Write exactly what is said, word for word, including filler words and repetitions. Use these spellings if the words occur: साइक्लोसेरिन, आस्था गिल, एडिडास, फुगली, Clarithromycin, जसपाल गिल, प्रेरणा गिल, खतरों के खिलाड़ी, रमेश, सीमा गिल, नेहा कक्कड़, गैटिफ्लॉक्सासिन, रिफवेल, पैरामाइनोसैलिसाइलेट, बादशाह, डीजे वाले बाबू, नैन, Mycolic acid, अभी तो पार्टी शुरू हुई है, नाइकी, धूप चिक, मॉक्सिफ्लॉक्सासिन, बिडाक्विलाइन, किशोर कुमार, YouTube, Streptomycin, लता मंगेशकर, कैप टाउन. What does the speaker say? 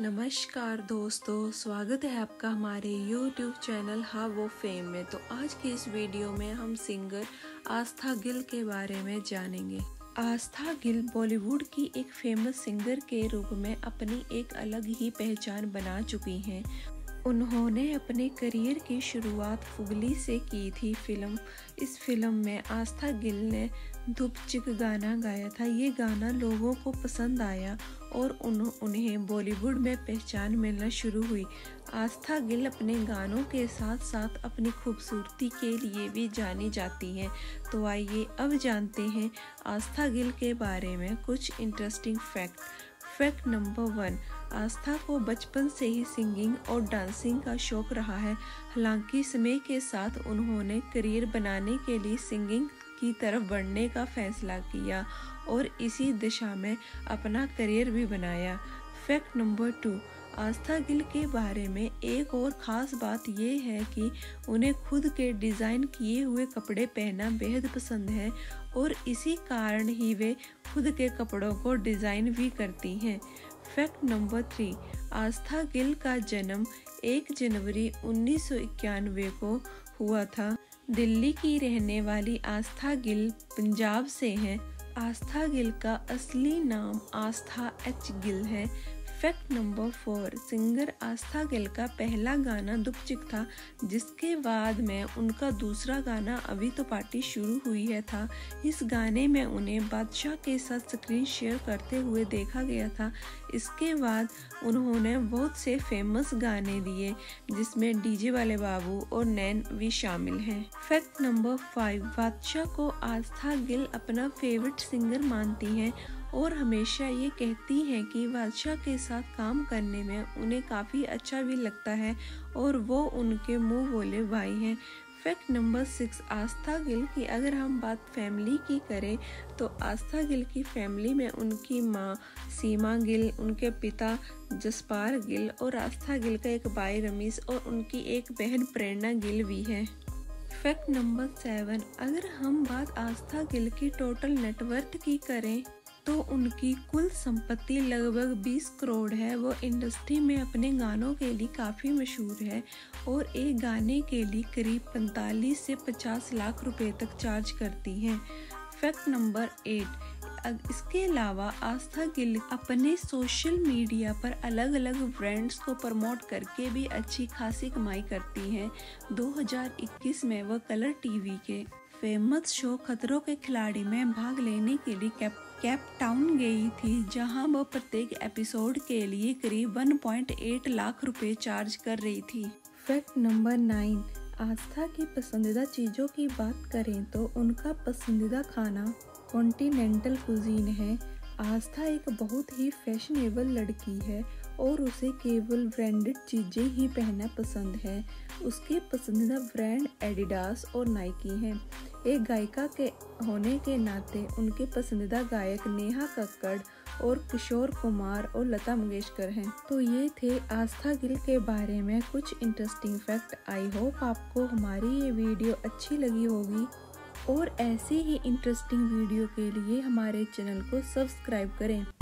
नमस्कार दोस्तों, स्वागत है आपका हमारे YouTube चैनल हाँ वो फेम में। तो आज की इस वीडियो में हम सिंगर आस्था गिल के बारे में जानेंगे। आस्था गिल बॉलीवुड की एक फेमस सिंगर के रूप में अपनी एक अलग ही पहचान बना चुकी हैं। उन्होंने अपने करियर की शुरुआत फुगली से की थी। फिल्म इस फिल्म में आस्था गिल ने धूप चिक गाना गाया था। ये गाना लोगों को पसंद आया और उन, उन्हें बॉलीवुड में पहचान मिलना शुरू हुई। आस्था गिल अपने गानों के साथ साथ अपनी खूबसूरती के लिए भी जानी जाती हैं। तो आइए अब जानते हैं आस्था गिल के बारे में कुछ interesting fact. Fact number one, Aastha को बचपन से ही सिंगिंग और डांसिंग का शौक रहा है। हालांकि समय के साथ उन्होंने करियर बनाने के लिए सिंगिंग की तरफ बढ़ने का फैसला किया और इसी दिशा में अपना करियर भी बनाया। Fact number two, आस्था गिल के बारे में एक और ख़ास बात यह है कि उन्हें खुद के डिज़ाइन किए हुए कपड़े पहनना बेहद पसंद है और इसी कारण ही वे खुद के कपड़ों को डिज़ाइन भी करती हैं। Fact number three, आस्था गिल का जन्म एक जनवरी उन्नीस सौ इक्यानवे को हुआ था। दिल्ली की रहने वाली आस्था गिल पंजाब से हैं। आस्था गिल का असली नाम आस्था एच गिल है। Fact number four, singer आस्था गिल का पहला गाना धूप चिक था, जिसके बाद में उनका दूसरा गाना अभी तो पार्टी शुरू हुई है था। इस गाने में उन्हें बादशाह के साथ स्क्रीन शेयर करते हुए देखा गया था। इसके बाद उन्होंने बहुत से फेमस गाने दिए जिसमें डीजे वाले बाबू और नैन भी शामिल हैं। फैक्ट नंबर फाइव, बादशाह को आस्था गिल अपना फेवरेट सिंगर मानती हैं और हमेशा ये कहती हैं कि बादशाह के साथ काम करने में उन्हें काफ़ी अच्छा भी लगता है और वो उनके मुँह बोले भाई हैं। Fact number six, आस्था गिल की अगर हम बात फैमिली की करें तो आस्था गिल की फैमिली में उनकी माँ सीमा गिल, उनके पिता जसपाल गिल और आस्था गिल का एक भाई रमेश और उनकी एक बहन प्रेरणा गिल भी है। फैक्ट नंबर सेवन, अगर हम बात आस्था गिल की टोटल नेटवर्थ की करें तो उनकी कुल संपत्ति लगभग बीस करोड़ है। वो इंडस्ट्री में अपने गानों के लिए काफ़ी मशहूर है और एक गाने के लिए करीब पैंतालीस से पचास लाख रुपए तक चार्ज करती हैं। फैक्ट नंबर एट, इसके अलावा आस्था गिल अपने सोशल मीडिया पर अलग अलग ब्रांड्स को प्रमोट करके भी अच्छी खासी कमाई करती हैं। दो हज़ार इक्कीस में वह कलर टीवी के फेमस शो खतरों के खिलाड़ी में भाग लेने के लिए कैप कैप टाउन गई थी, जहां वह प्रत्येक एपिसोड के लिए करीब एक पॉइंट आठ लाख रुपए चार्ज कर रही थी। फैक्ट नंबर नाइन, आस्था की पसंदीदा चीज़ों की बात करें तो उनका पसंदीदा खाना कॉन्टिनेंटल कुजीन है। आस्था एक बहुत ही फैशनेबल लड़की है और उसे केवल ब्रांडेड चीज़ें ही पहनना पसंद है। उसके पसंदीदा ब्रांड एडिडास और नाइकी हैं। एक गायिका के होने के नाते उनके पसंदीदा गायक नेहा कक्कड़ और किशोर कुमार और लता मंगेशकर हैं। तो ये थे आस्था गिल के बारे में कुछ इंटरेस्टिंग फैक्ट। आई होप आपको हमारी ये वीडियो अच्छी लगी होगी और ऐसी ही इंटरेस्टिंग वीडियो के लिए हमारे चैनल को सब्सक्राइब करें।